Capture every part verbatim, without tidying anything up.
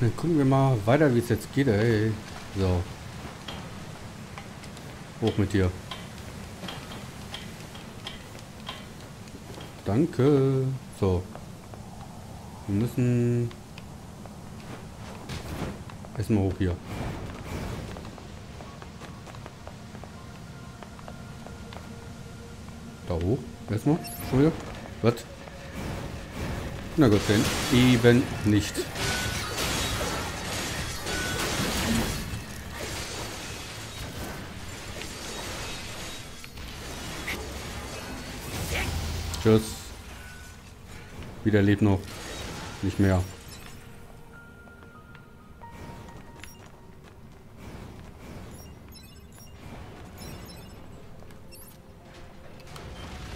Dann gucken wir mal weiter, wie es jetzt geht, ey. So. Hoch mit dir. Danke. So. Wir müssen... Erstmal hoch hier. Da hoch. Erstmal. Schon wieder. Was? Na gut, denn eben nicht. Tschüss. Wieder lebt noch. Nicht mehr.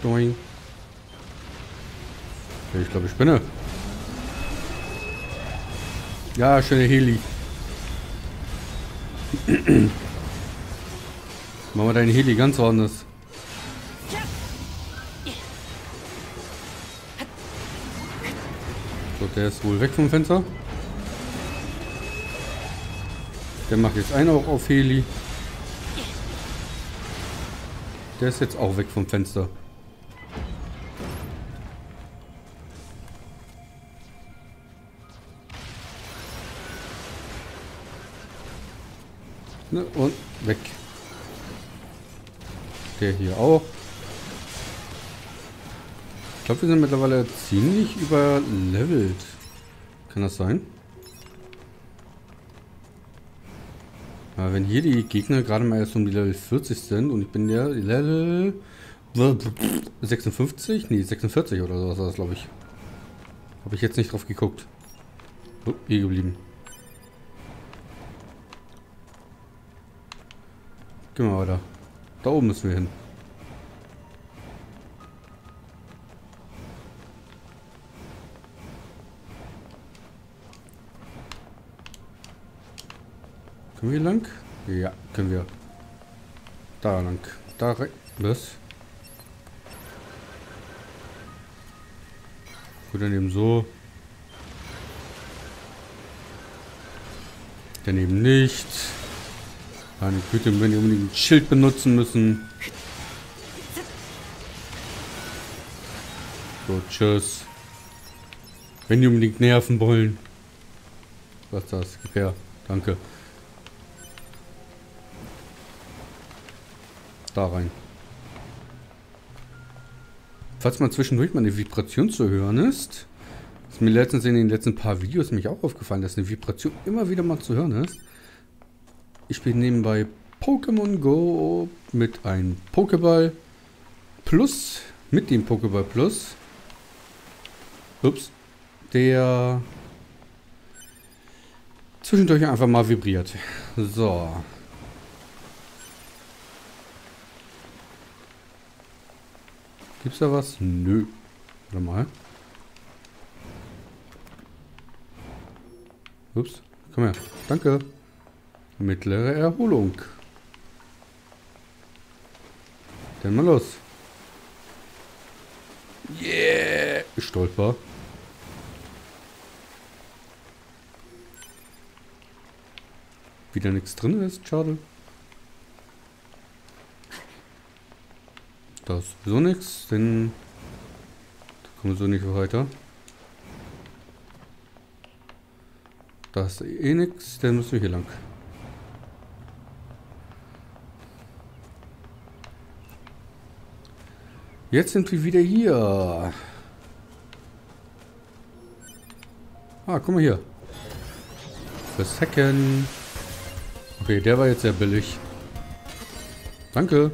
Doing. Ich glaube, ich spinne. Ja, schöne Heli. Machen wir deinen Heli ganz anders. So, der ist wohl weg vom Fenster. Der macht jetzt einen auch auf Heli. Der ist jetzt auch weg vom Fenster. Ne, und weg. Der hier auch. Ich glaube, wir sind mittlerweile ziemlich überlevelt. Kann das sein? Aber wenn hier die Gegner gerade mal erst um die Level vierzig sind und ich bin ja Level sechsundfünfzig? Nee, sechsundvierzig oder sowas war das, glaube ich. Habe ich jetzt nicht drauf geguckt. Oh, hier geblieben. Gehen wir weiter. Da oben müssen wir hin. Können wir hier lang? Ja, können wir. Da lang. Da rein. Was? Gut, daneben so. Daneben nicht. Meine Güte, wenn ihr unbedingt ein Schild benutzen müssen. So, tschüss. Wenn die unbedingt nerven wollen. Was ist das? Gib her. Danke. Da rein. Falls man zwischendurch mal eine Vibration zu hören ist. Ist mir letztens in den letzten paar Videos mich auch aufgefallen, dass eine Vibration immer wieder mal zu hören ist. Ich spiele nebenbei Pokémon Go mit einem Pokéball Plus. Mit dem Pokéball Plus. Ups. Der zwischendurch einfach mal vibriert. So. Gibt's da was? Nö. Warte mal. Ups. Komm her. Danke. Mittlere Erholung. Dann mal los. Yeah! Stolper. Wieder nichts drin ist, schade. Da ist sowieso nichts, denn da kommen wir so nicht weiter. Da ist eh nichts, dann müssen wir hier lang. Jetzt sind wir wieder hier. Ah, guck mal hier. Versecken. Okay, der war jetzt sehr billig. Danke.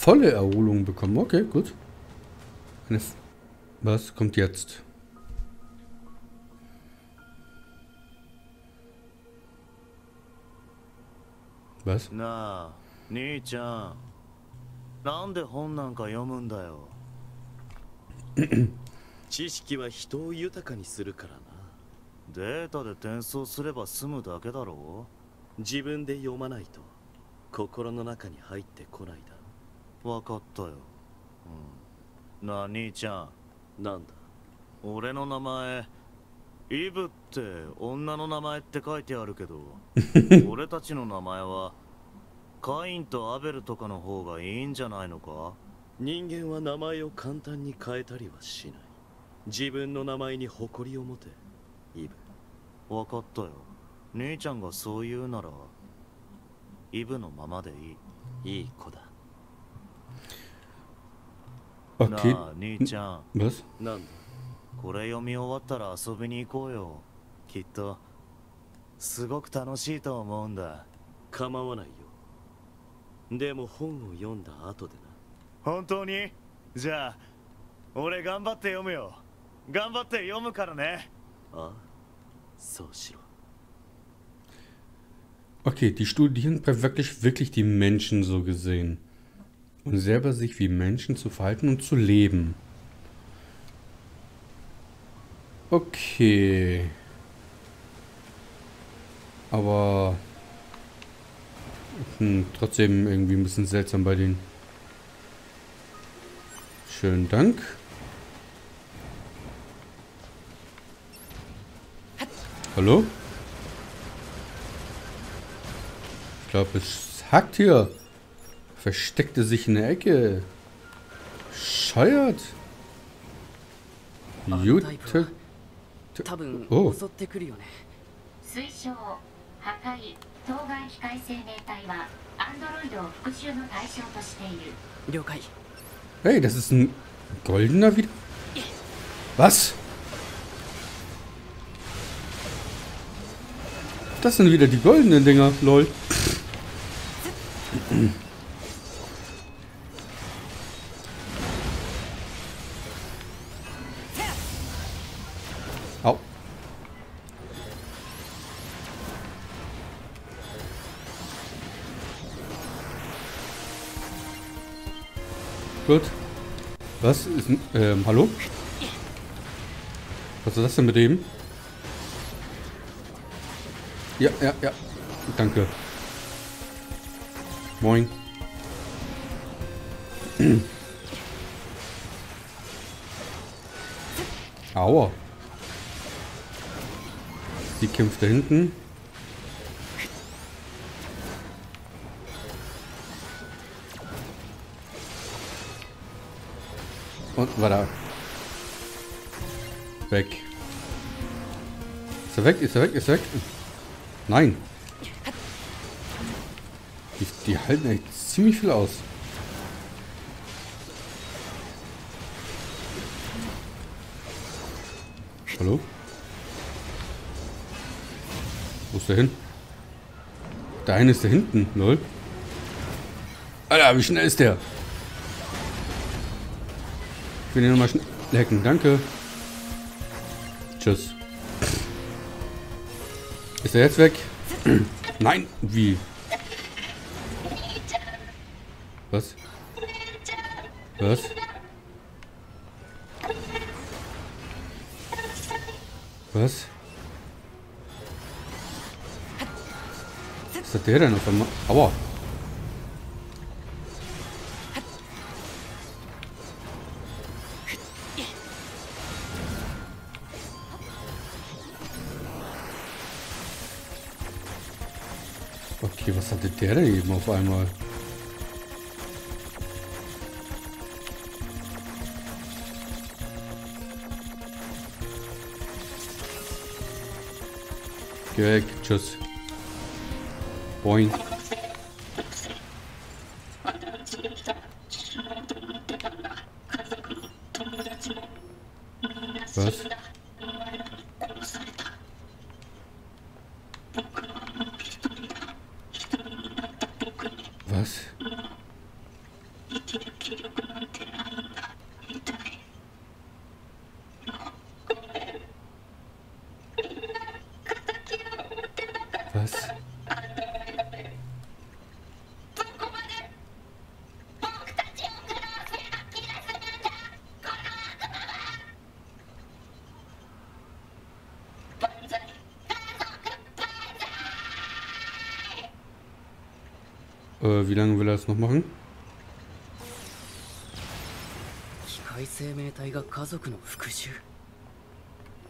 Volle Erholung bekommen. Okay, gut. Was kommt jetzt? Was? Na, Nii-chan. イブって女の名前って書いてあるけど、俺たちの名前はカインとアベルとかの方がいいんじゃないのか？人間は名前を簡単に変えたりはしない。自分の名前に誇りを持て、イブ。わかったよ。姉ちゃんがそう言うなら、イブのままでいい。いい子だ。Okay. なあ、姉ちゃん。Was? なんだ。これ読み終わったら遊びに行こうよ。きっとすごく楽しいと思うんだ。構わないよ。でも本を読んだ後でな。本当に？じゃあ俺頑張って読むよ。頑張って読むからね。あ、そうしろ。Okay, die studieren wirklich, wirklich die Menschen so gesehen. Und selber sich wie Menschen zu verhalten und zu leben. Okay. Aber hm, trotzdem irgendwie ein bisschen seltsam bei denen. Schönen Dank. Hallo? Ich glaube, es hackt hier. Versteckte sich in der Ecke. Scheuert. Jute. Oh. Hey, das ist ein goldener wieder. Was? Das sind wieder die goldenen Dinger, lol. Au. Gut. Was ist denn? Ähm, hallo? Was ist das denn mit dem? Ja, ja, ja. Danke. Moin. Aua. Die kämpft da hinten. Und war da. Weg. Ist er weg? Ist er weg? Ist er weg? Nein. Die, die halten echt ziemlich viel aus. Hallo? Wo ist der hin? Der eine ist da hinten, lol. Alter, wie schnell ist der? Ich will ihn nochmal schnell hacken, danke. Tschüss. Ist er jetzt weg? Nein, wie? Was? Was? Was? Was hat der denn auf einmal? Aua! Okay, was hatte der denn eben auf einmal? Geh weg, tschüss. Boing. Was? Was? Was? Äh, wie lange will er das noch machen?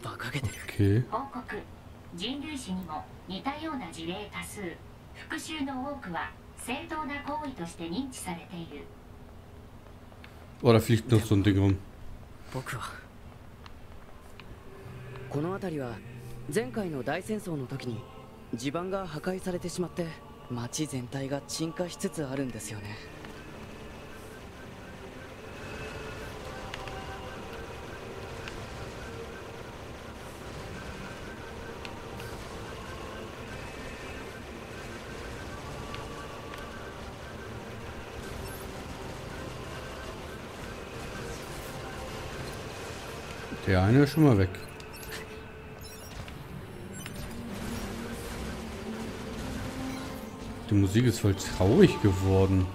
Okay. Oh, da fliegt noch so ein Ding rum. Der eine ist schon mal weg. Die Musik ist voll traurig geworden.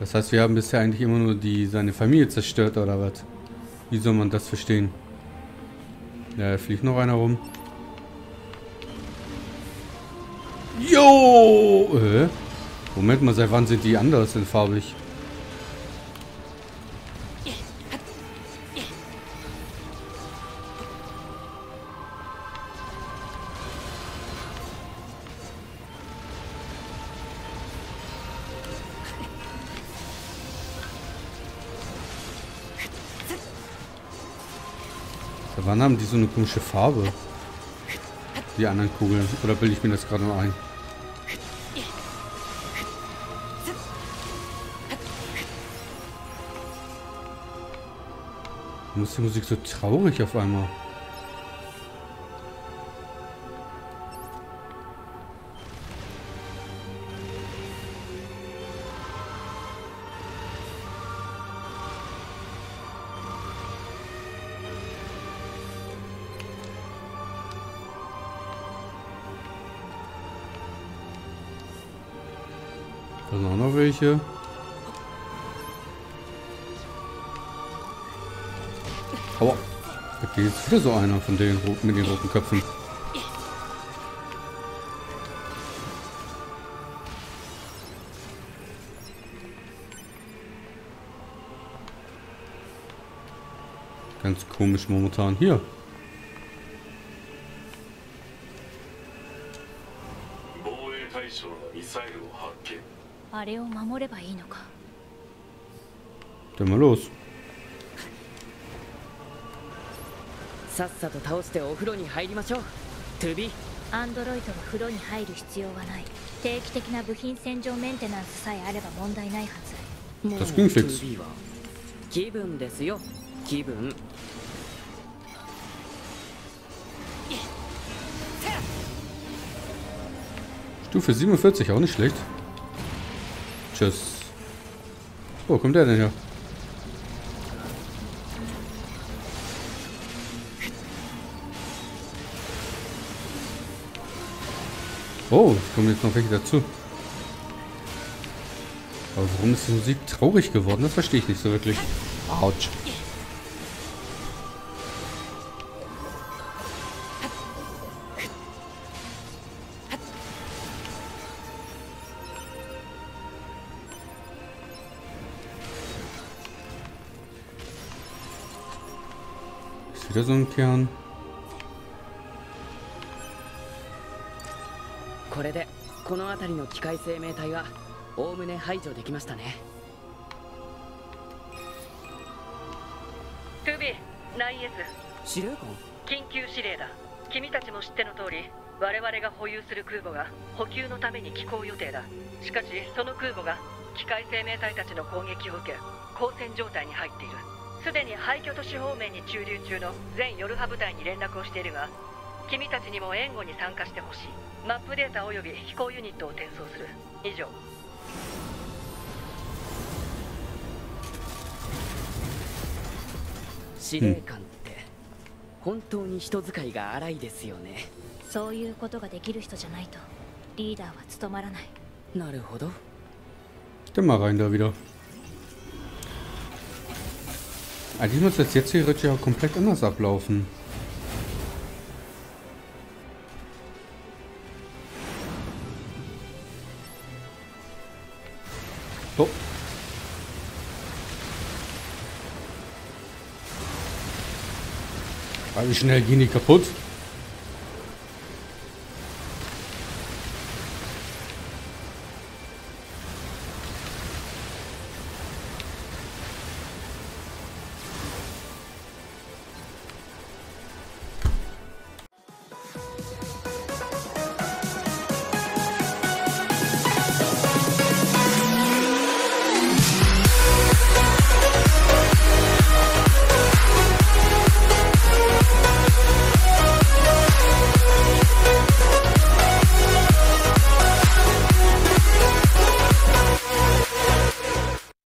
Das heißt, wir haben bisher eigentlich immer nur die seine Familie zerstört, oder was? Wie soll man das verstehen? Da fliegt noch einer rum. Jo! Äh? Moment mal, seit wann sind die anders denn farbig? Seit wann haben die so eine komische Farbe? Die anderen Kugeln. Oder bilde ich mir das gerade mal ein? Warum ist die Musik so traurig auf einmal? Da sind auch noch welche. Aua, da geht jetzt wieder so einer von den roten, mit den roten Köpfen. Ganz komisch momentan hier. Dann mal los. Das ging fix. Stufe siebenundvierzig, auch nicht schlecht. Tschüss. Wo kommt der denn her? Oh, es kommen jetzt noch welche dazu. Aber warum ist die Musik traurig geworden? Das verstehe ich nicht so wirklich. Autsch. Ist wieder so ein Kern. Dann mal rein da wieder. Eigentlich muss das jetzt hier theoretisch auch komplett anders ablaufen. Hopp. Weil wie schnell gehen die kaputt?